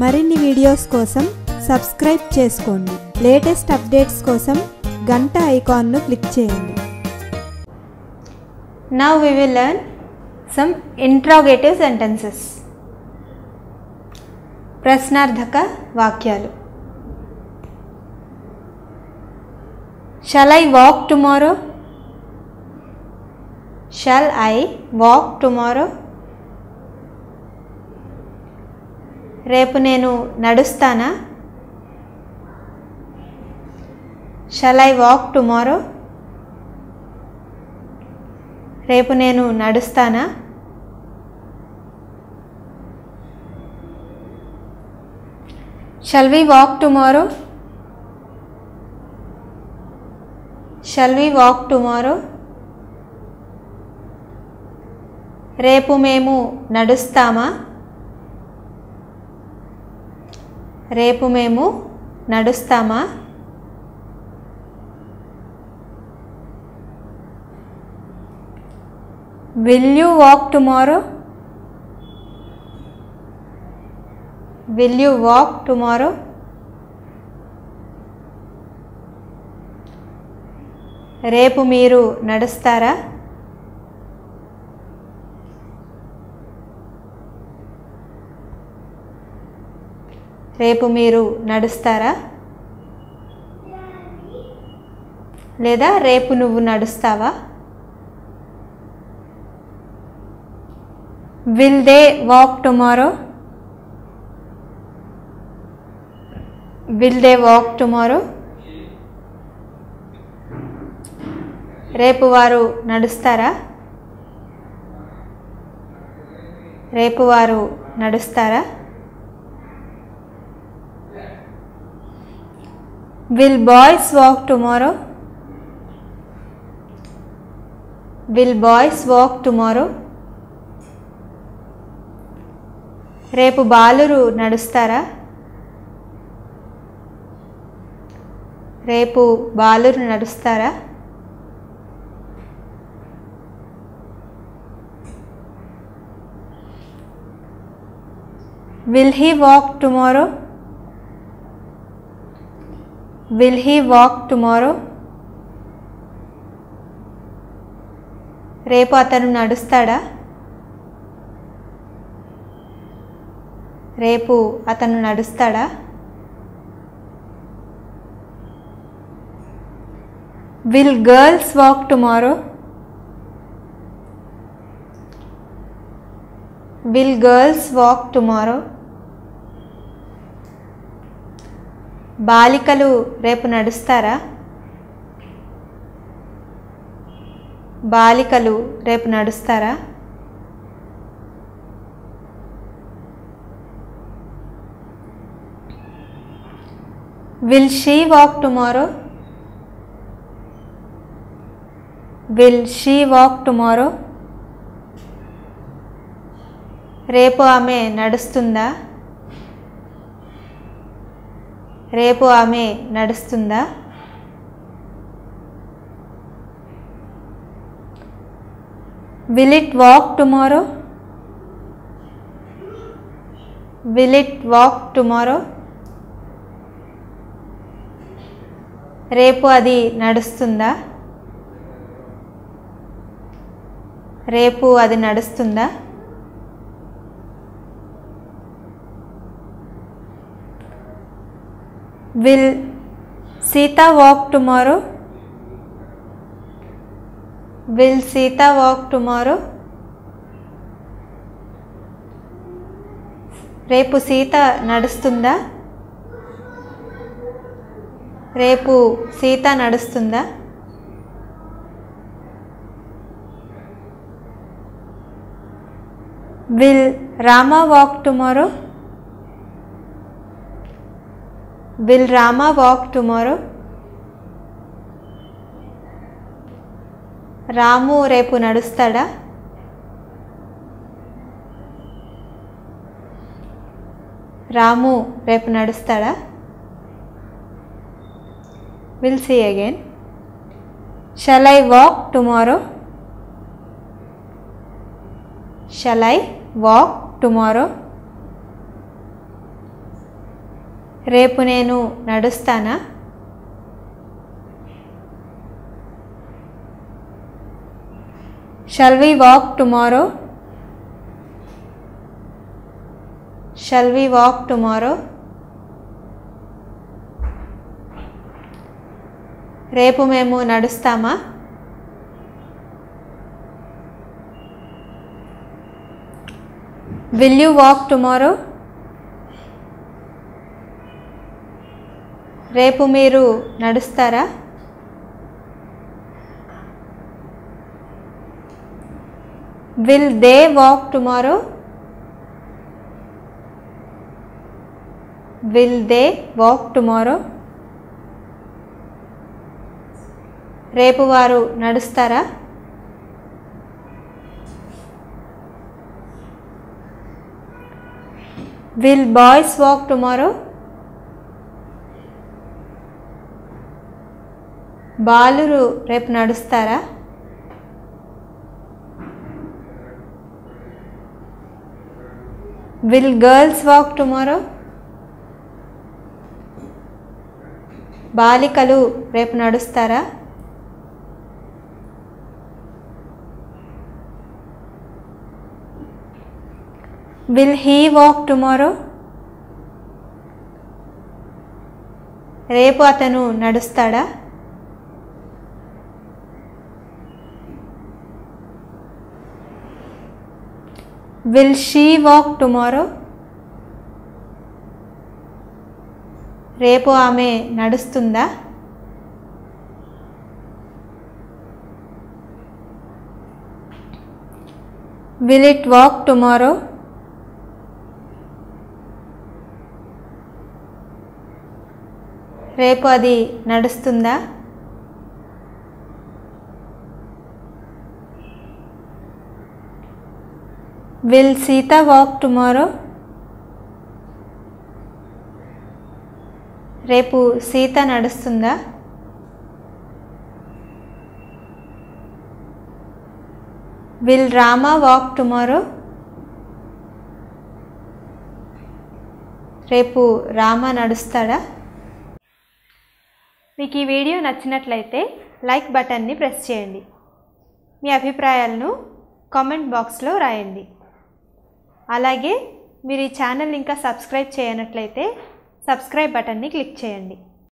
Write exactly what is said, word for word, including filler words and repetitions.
మరిన్ని వీడియోస్ కోసం సబ్స్క్రైబ్ చేసుకోండి. లేటెస్ట్ అప్డేట్స్ కోసం గంట ఐకాన్ ను క్లిక్ చేయండి. Now we will learn some interrogative sentences. ప్రశ్నార్థక వాక్యాలు. Shall I walk tomorrow? Shall I walk tomorrow? రేపు నేను నడుస్తానా? Shall I walk tomorrow? రేపు నేను నడుస్తానా? Shall we walk tomorrow? Shall we walk tomorrow? రేపు మేము నడుస్తామా? రేపు మేము నడుస్తామా? Will you walk tomorrow? Will you walk tomorrow? రేపు మీరు నడుస్తారా? రేపు మీరు నడుస్తారా? లేదా రేపు నువ్వు నడుస్తావా? Will they walk tomorrow? Will they walk tomorrow? రేపు వారు నడుస్తారా? రేపు వారు నడుస్తారా? Will boys walk tomorrow? Will boys walk tomorrow? రేపు బాలురు నడుస్తారా? రేపు బాలురు నడుస్తారా? Will he walk tomorrow? Will he walk tomorrow? రేపు అతను నడుస్తాడా? రేపు అతను నడుస్తాడా? Will girls walk tomorrow? Will girls walk tomorrow? బాలికలు రేపు నడుస్తారా? బాలికలు రేపు నడుస్తారా? Will she walk tomorrow? Will she walk tomorrow? రేపు ఆమె నడుస్తుందా? రేపు ఆమె నడుస్తుందా? Will it walk tomorrow? Will it walk tomorrow? రేపు అది నడుస్తుందా? రేపు అది నడుస్తుందా? Will Sita walk tomorrow? Will Sita walk tomorrow? రేపు సీత నడుస్తుందా? రేపు సీత నడుస్తుందా? Will Rama walk tomorrow? Will Rama walk tomorrow? రాము రేపు నడుస్తాడా? రాము రేపు నడుస్తాడా? We'll see again. Shall I walk tomorrow? Shall I walk tomorrow? రేపు నేను నడుస్తానా? Shall we walk tomorrow? Shall we walk tomorrow? రేపు మేము నడుస్తామా? Will you walk tomorrow? రేపు మీరు నడుస్తారా? Will they walk tomorrow? Will they walk tomorrow? రేపు వారు నడుస్తారా? Will boys walk tomorrow? బాలురు రేపు నడుస్తారా? Will girls walk tomorrow? బాలికలు రేపు నడుస్తారా? Will he walk tomorrow? రేపు అతను నడుస్తాడా? Will she walk tomorrow? రేపు ఆమె నడుస్తుందా? Will it walk tomorrow? రేపు అది నడుస్తుందా? Will Sita walk tomorrow? రేపు సీత నడుస్తుందా? Will Rama walk tomorrow? రేపు రామ నడుస్తాడా? మీకు ఈ వీడియో నచ్చినట్లయితే లైక్ బటన్ని ప్రెస్ చేయండి. మీ అభిప్రాయాలను కామెంట్ బాక్స్లో రాయండి. అలాగే మీరు ఈ ఛానల్ ఇంకా సబ్స్క్రైబ్ చేయనట్లయితే సబ్స్క్రైబ్ బటన్ని క్లిక్ చేయండి.